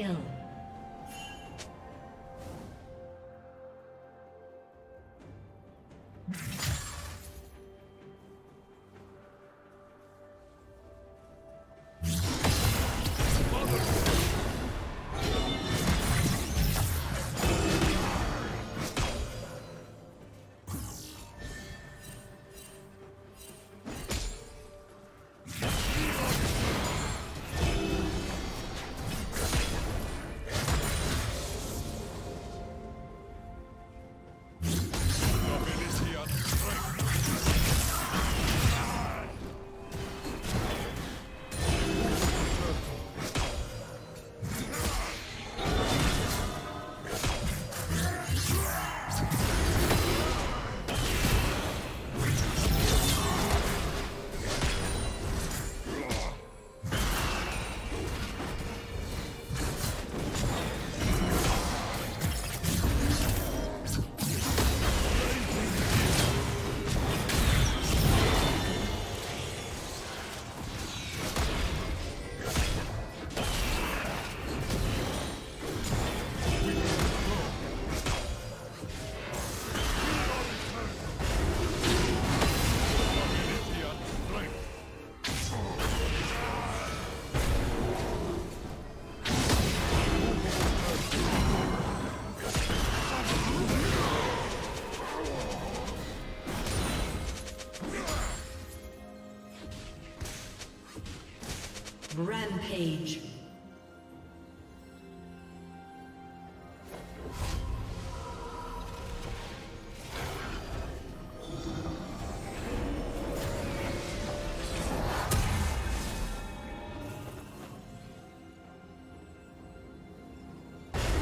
kill. Rampage.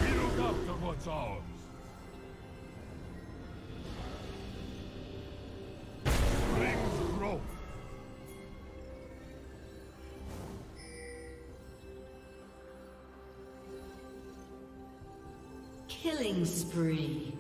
We look after what's ours. Killing spree.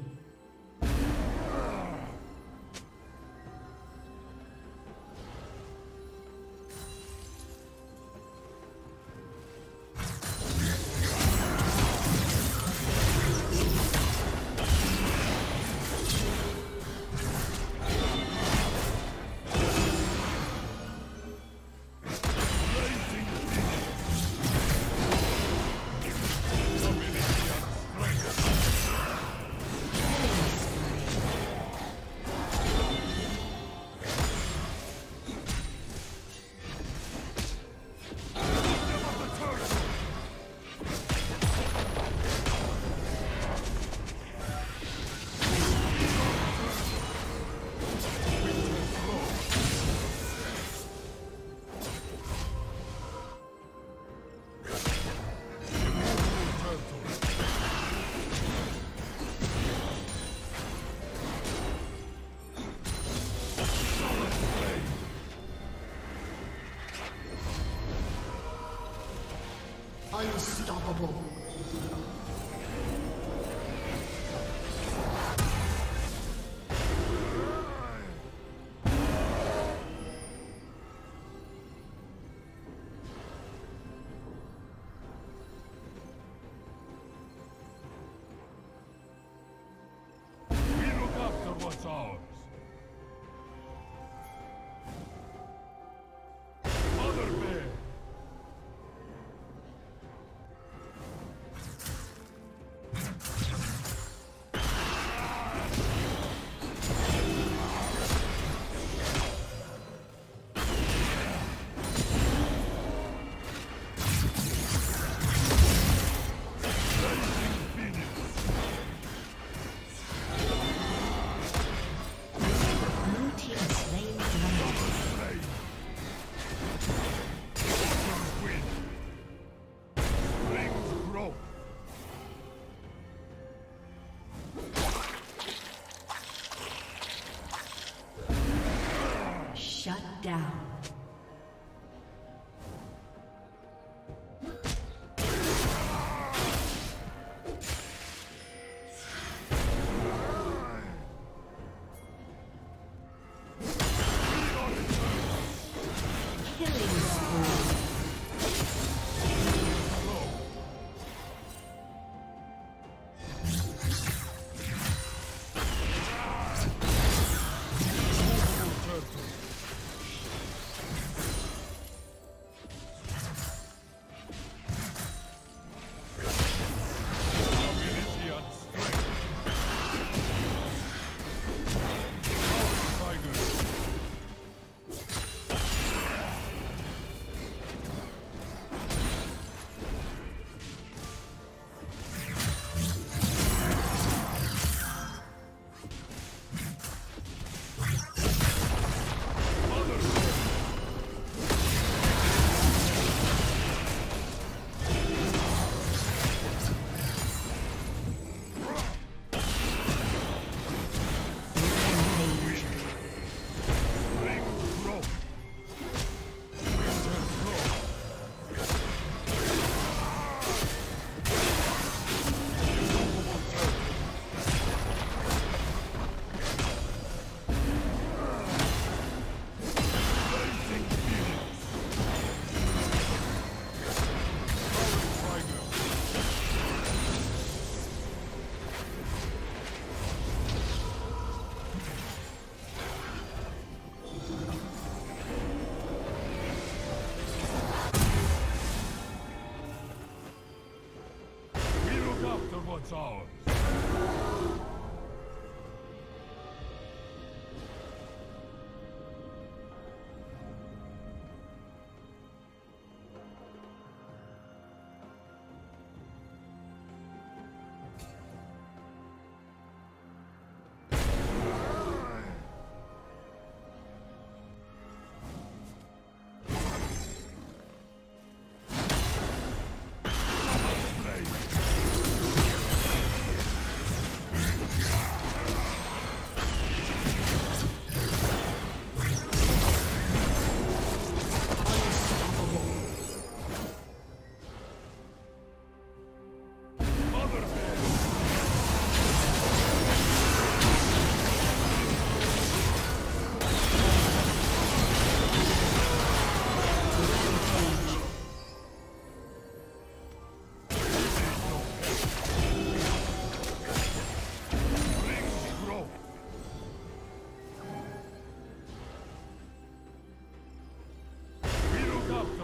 It's ours.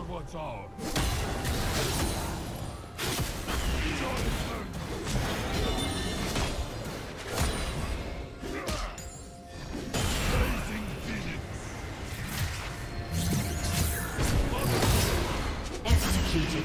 What's ours? Executed.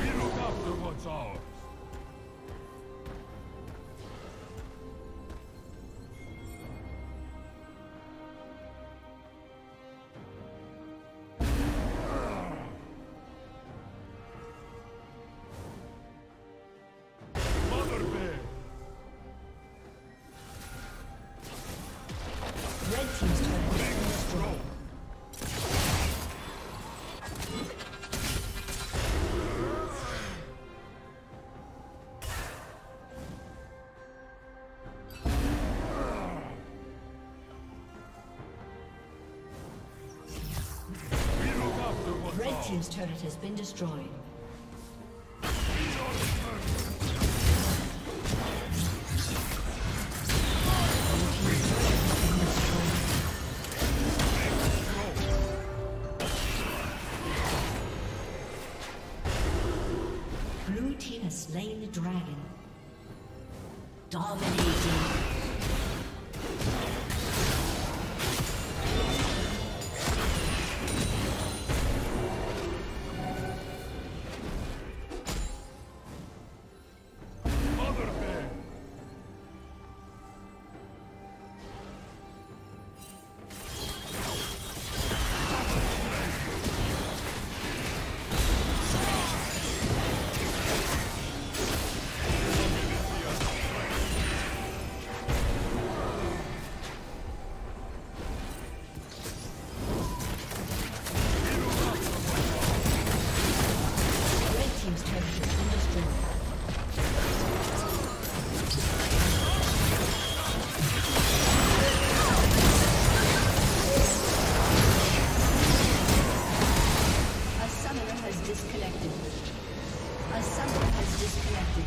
We look after what's ours. Team's turret has been destroyed. Blue team has slain the dragon. Dominating. has disconnected.